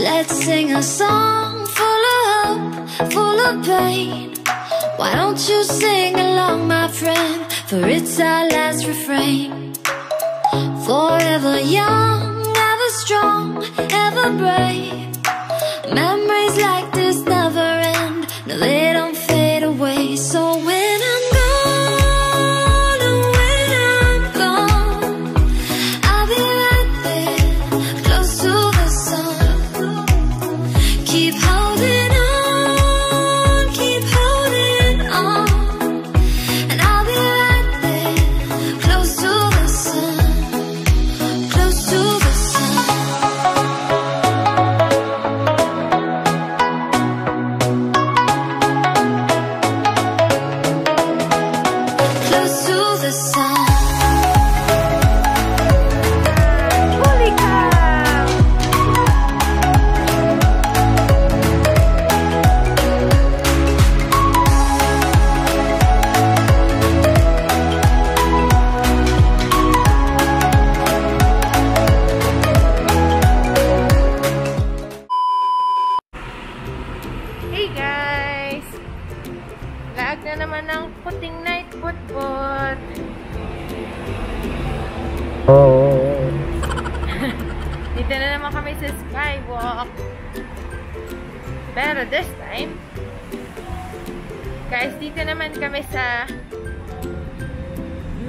Let's sing a song full of hope, full of pain. Why don't you sing along, my friend, for it's our last refrain. Forever young, ever strong, ever brave. Memories like this never end, no they don't fade away. So when I'm gone, and when I'm gone, I'll be right there, close to the sun. Keep holding on, keep holding on, and I'll be right there, close to the sun, close to the sun, close to the sun. Na naman ang puting night bot-bot. Dito na naman kami sa skywalk. Pero this time, guys, dito naman kami sa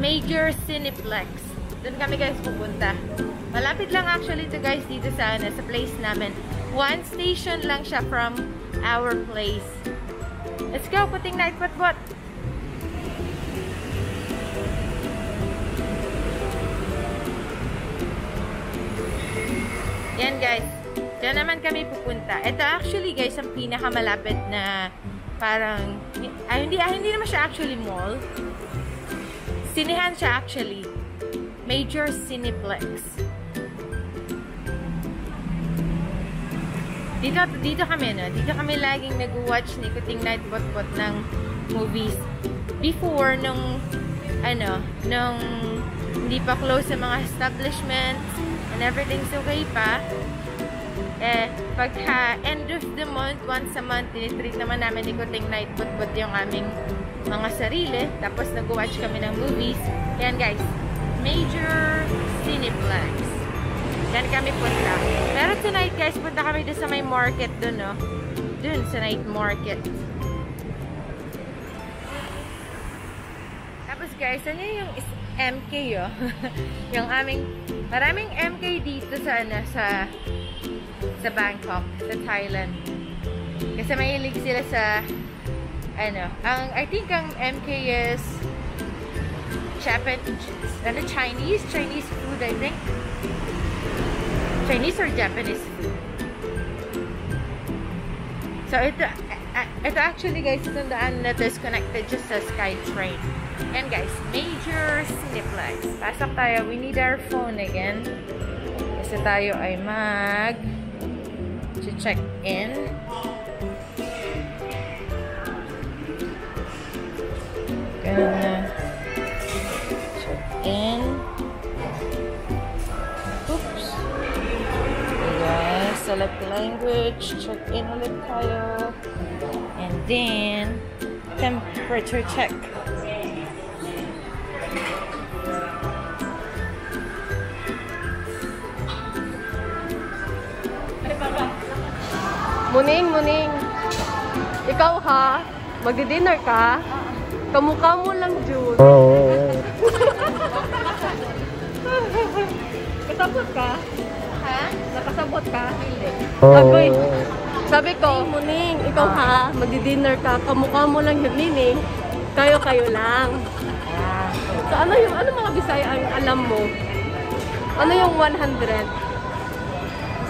Major Cineplex. Doon kami guys pupunta. Malapit lang actually to guys dito sa place namin. One station lang siya from our place. Let's go, puting night bot-bot. Yan guys, diyan naman kami pupunta. Ito actually guys, ang pinakamalapit na parang, hindi naman siya actually mall. Sinehan siya actually. Major Cineplex. Dito kami, no? Dito kami laging nag-watch ni Kuting Night Bot-Bot ng movies. Before, nung hindi pa close sa mga establishments and everything's okay pa, pagka end of the month, once a month, tinitreat naman namin ni Kuting Night Bot-Bot yung aming mga sarili. Tapos nag-watch kami ng movies. Yan guys, Major Cineplex. Diyan kami punta. Pero tonight guys, punta kami doon sa may market doon, no? Doon sa night market. Tapos guys, ano yung MK, oh? Yung aming, maraming MK dito sa Bangkok, sa Thailand. Kasi mahilig sila sa, I think ang MK is Chinese food, I think. Chinese or Japanese food. So ito actually guys, itong daan na is connected just sa SkyTrain. And guys, Major Cineplex. Pasok tayo, we need our phone again. Kasi tayo ay mag-check in. Ganun na. Check in. Select the language, check in ulit tayo, and then temperature check. Muning, ikaw ha, magdi-dinner ka, kamukha mo lang June. Kasabot ka? Ha? Nakasabot ka? Hindi. Agoy, sabi ko, Muning, ikaw ha, magdi-dinner ka, kamukha mo lang yung Nining, kayo lang. So ano mga Bisaya ang alam mo? Ano yung 100?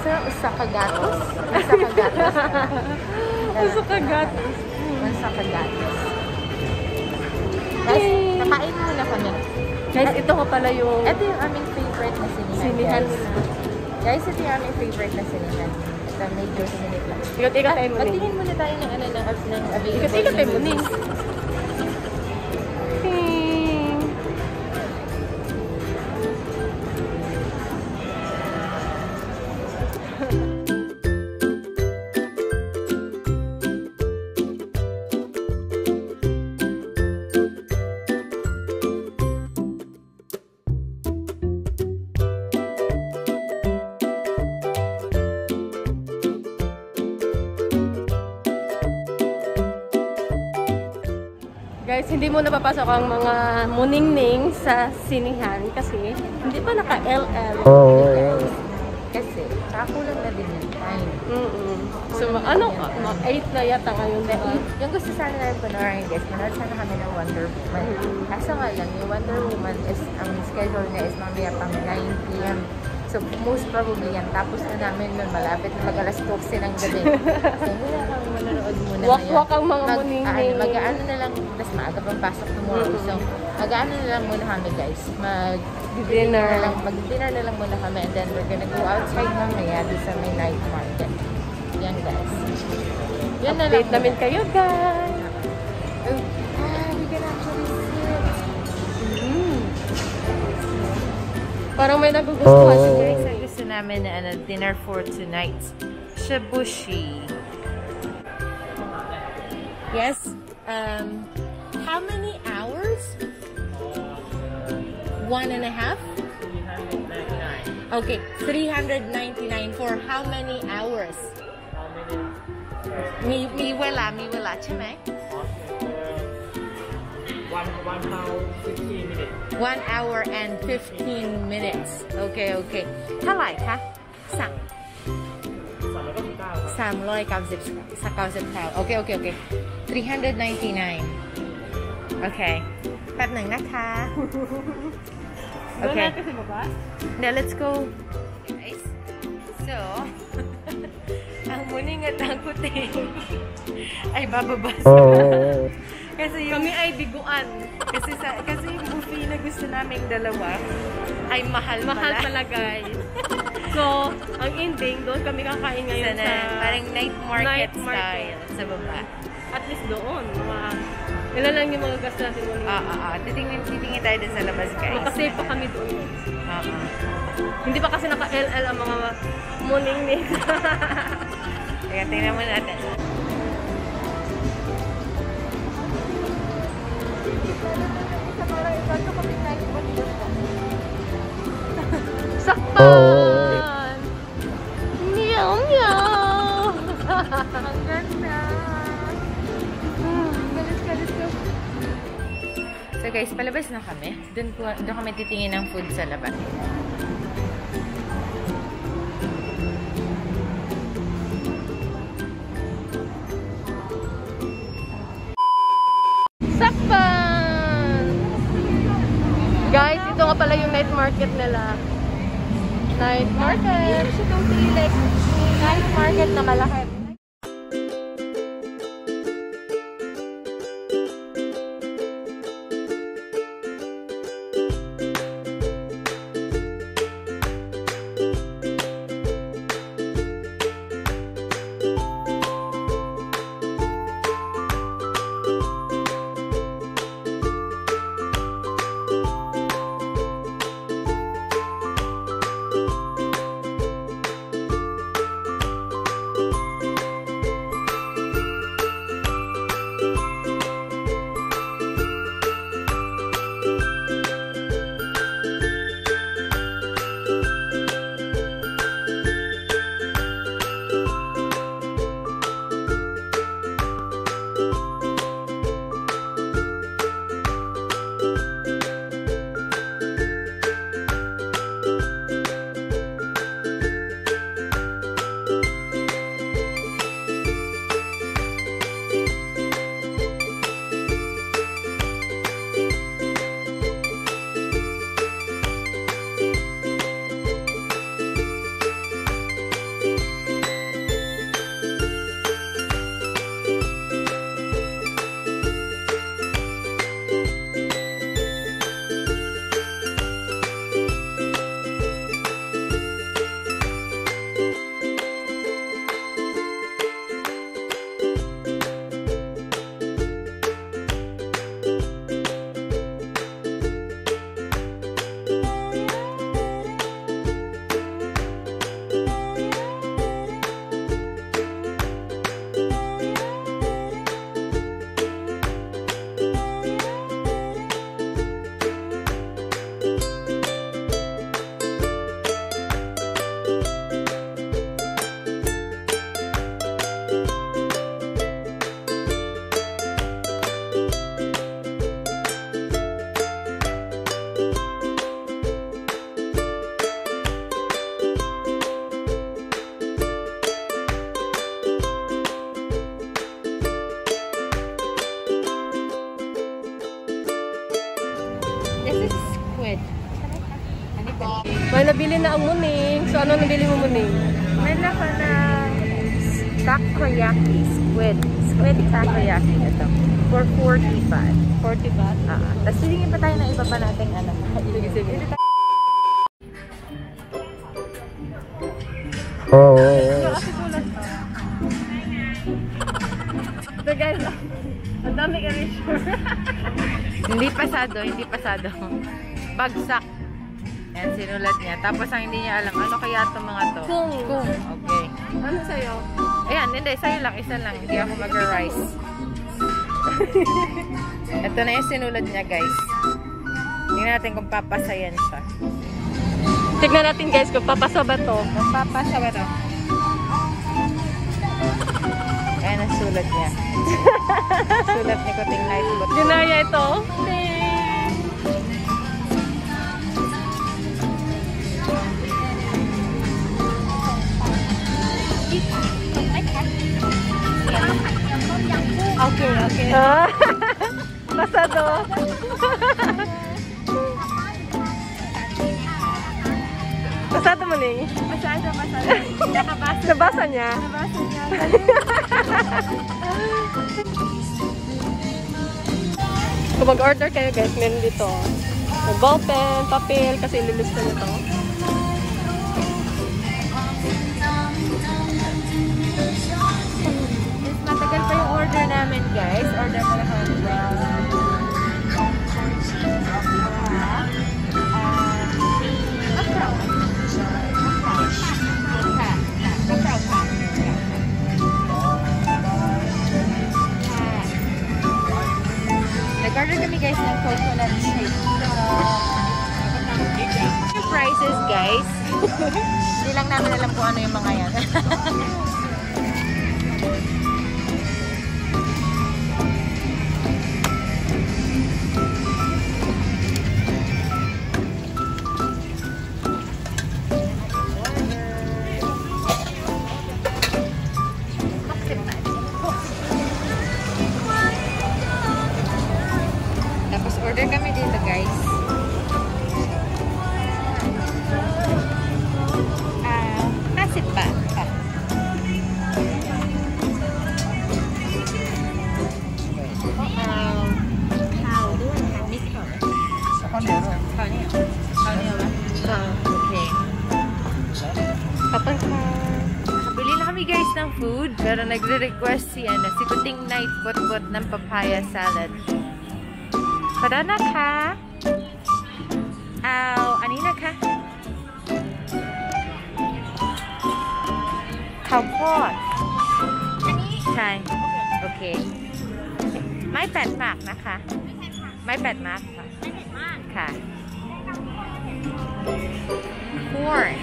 Usa kagatos. Guys, nakain muna kami. Guys, ito ko pala yung... Ito yung aming favorite na sinihan. Guys, ito yung aming favorite na sinihan. Ito, Major Cineplex. Ikot-ikatain mo ni. Patingin muna tayo ng available. Ikot-ikatain mo ni. Guys, hindi mo napapasok ang mga muningning sa sinihan kasi hindi pa naka-LL. Kasi kakulang na din yung time. So, ano? 8 na yata ngayon na. Yung gusto sana na yung panorin, guys, manood sana kami ng Wonder Woman. Kaso nga lang, yung Wonder Woman is, ang schedule na is mamaya pang 9 PM. So, most probably yan. Tapos na namin nun, malapit na mag-alas 12 ng gabi. So, hindi na kami manonood muna. Wak-wak ang mga muningning. Mag-aano na lang, mas maaga pang pasok tomorrow. So, mag-aano na lang muna kami, guys. Mag-dinner na lang muna kami. And then, we're gonna go outside mamaya doon sa may night market. Yan, guys. Yan na lang. Update namin kayo, guys. We can actually see it. Parang may nagugustuhan. So guys, ang gusto namin na dinner for tonight. Shibushi. Yes. How many hours? 1.5? 399. Okay, 399 for how many hours? Mi wala, chimek. 1 hour 15 minutes. 1 hour and 15 minutes. Okay. How much? Huh? 399. Okay. 399. Okay. Pat nang naka. Okay. Now let's go. Guys. So, ang muning at ang puti ay bababa. Kasi kami ay biguan. Kasi yung buffet na gusto naming dalawa ay mahal pala, guys. So, ang ending, doon kami kakain ngayon sana, sa parang night market style sa baba. At least doon, ilan lang yung mga gas natin doon. Titingin tayo din sa labas, guys. Safe pa kami doon. Hindi pa kasi naka-LL ang mga morning nito. Teka, tingnan mo natin. Saktan! Meow meow! Ang ganda! Galis. So guys, palabas na kami. Doon kami titingin ng food sa labas. Saktan! Guys, ito nga pala yung night market nila. Night market. You should go to like night market na malaki. na ang muning. So, ano nabili mo muning? Meron ako ng takoyaki, squid takoyaki. Ito. For 40 baht. 40 baht? Tapos silingin pa tayo ng iba pa nating ano. Sige. So guys, ang dami erasure. Hindi pasado. Bagsak. Yan, sinulat niya. Tapos ang hindi niya alam, ano kaya itong mga to? Kung. Okay. Ano sa'yo? Ayan, hindi. Sa'yo lang, isa lang. Hindi ako mag-arise. Ito na yung sinulat niya, guys. Tingnan natin kung papasayan siya. Tignan natin, guys, kung papasa ba to. Ayan ang sulat niya. Sulat ni Kuting Lightfoot. Ginaya ito. Okay. Pasado. Pasado mo ni? Pasado. Nakabasa. Nabasa niya. Kung mag-order kayo guys, meron dito. Ballpen, papel, kasi ililista na ito. Matagal pa yung order namin guys. Order pa lang kami. Nag-order kami guys ng coconut shake. Yung prices guys. Hindi lang namin alam kung ano yung mga yan. Order kami dito guys. Asit pa. Okay. Bili na kami guys ng food. Pero nagre-request si Kuting Lightfoot ng papaya salad. Para na ka. Anina ka. Cowpot. Ani? Okay. May 8 markนะคะ. May 8 mark. Ka. Corn.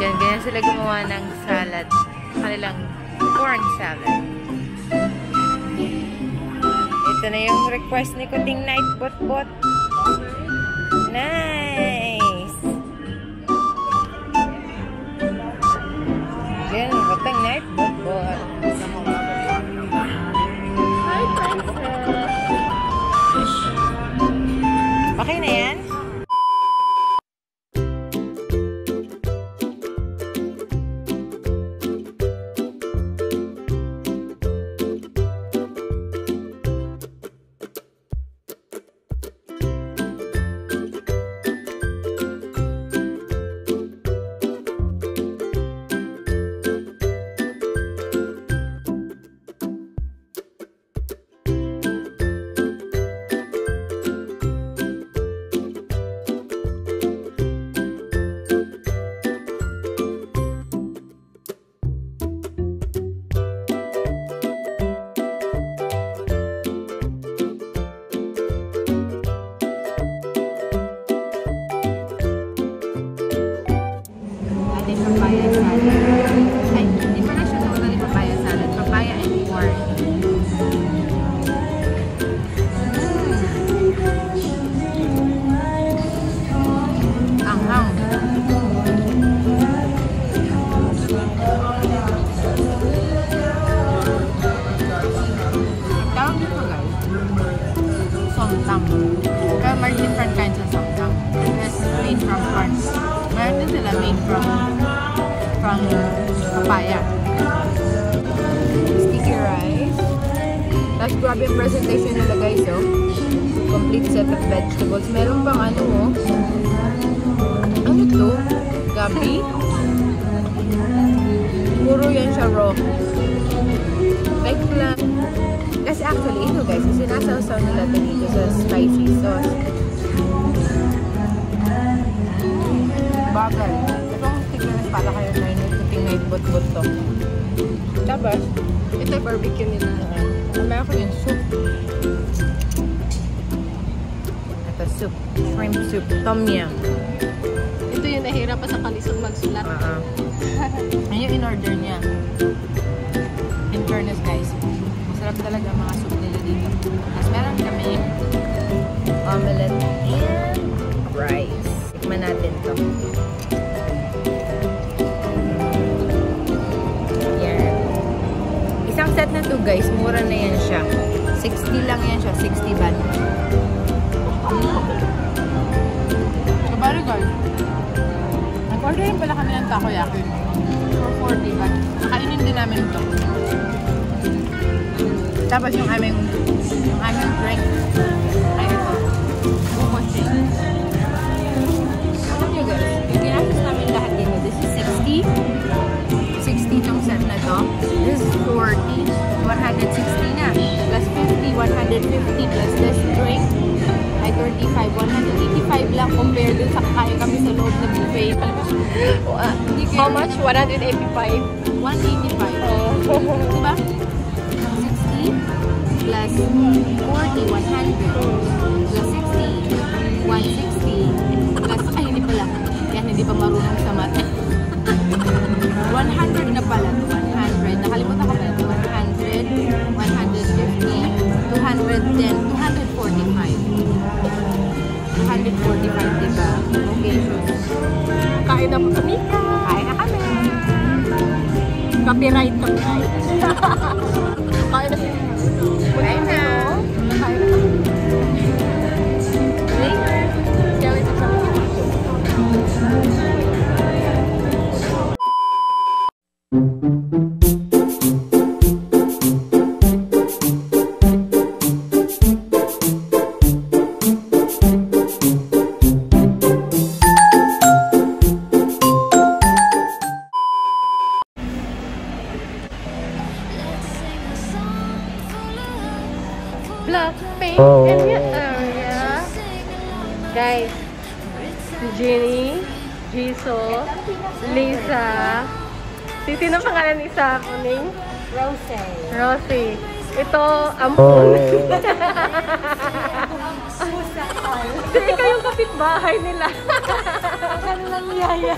Yan, ganyan sila gumawa ng salad. Kanilang corn salad. Ito na yung request ni Kuting Lightfoot. Nice! Yan, Kuting Lightfoot. Hi, princess! Okay na yan? papaya. Sticky rice. Tapos grabe yung presentation nila guys, oh. Complete set of vegetables. Meron bang ano, oh. Ano to? Gabi? Puro yan siya raw. Like lang. Kasi actually ito guys, sinasaw-saw nila dito sa spicy sauce. Bagal. Itong tignan pala kayo na inututing na itbot-bot to. Tapos, ito yung barbecue nila. Mayroon ko yung soup. Ito soup. Shrimp soup. Tom yum. Ito yung nahirap pa sa kalisod magsulat. Ayun yung in-order niya. In fairness guys, masarap talaga mga soup nila dito. Tapos meron kami omelette and rice. Tikman natin to. Yan. Isang set na to guys, mura na yan siya. 60 lang yan siya, 60 baht. Kabari guys, nag-order rin pala kami ng takoyaki. For 40 baht. Nakainin din namin ito. Tapos yung aming drink. Ay ito. Buko. This is 40, 160 na. Plus 50, 150. Plus this drink, ay 35, 185 lang compared dun sa kaya kami sa loob na buffet. How much? 185? 185. Oh. Diba? 60 plus 40, 100. Plus 60, 160. Plus, ay hindi pala. Yan, hindi pa marunong sa mata. 100 na pala. 100. Nakalimutan ko pala. 100, 150, 210, 245. 245, diba? Okay. Kain na po kami. Kain na kami. Copyright kami. Kain na siya. Kain na. Kain na. Later. Gawin sa kami. Guys, Jenny, Jisoo, Lisa, sino pangalan ni Isa? Kuning? Rosie. Rosie. Ito, Ampun. Hindi kayong kapitbahay nila. Ang gano'n lang yaya.